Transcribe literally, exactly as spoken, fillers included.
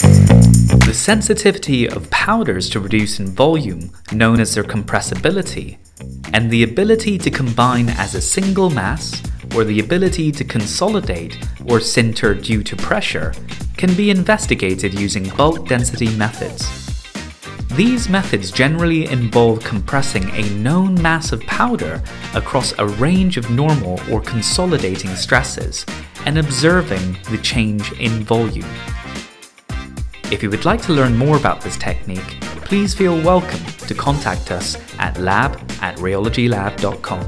The sensitivity of powders to reduce in volume, known as their compressibility, and the ability to combine as a single mass, or the ability to consolidate or sinter due to pressure, can be investigated using bulk density methods. These methods generally involve compressing a known mass of powder across a range of normal or consolidating stresses and observing the change in volume. If you would like to learn more about this technique, please feel welcome to contact us at lab at rheology lab dot com.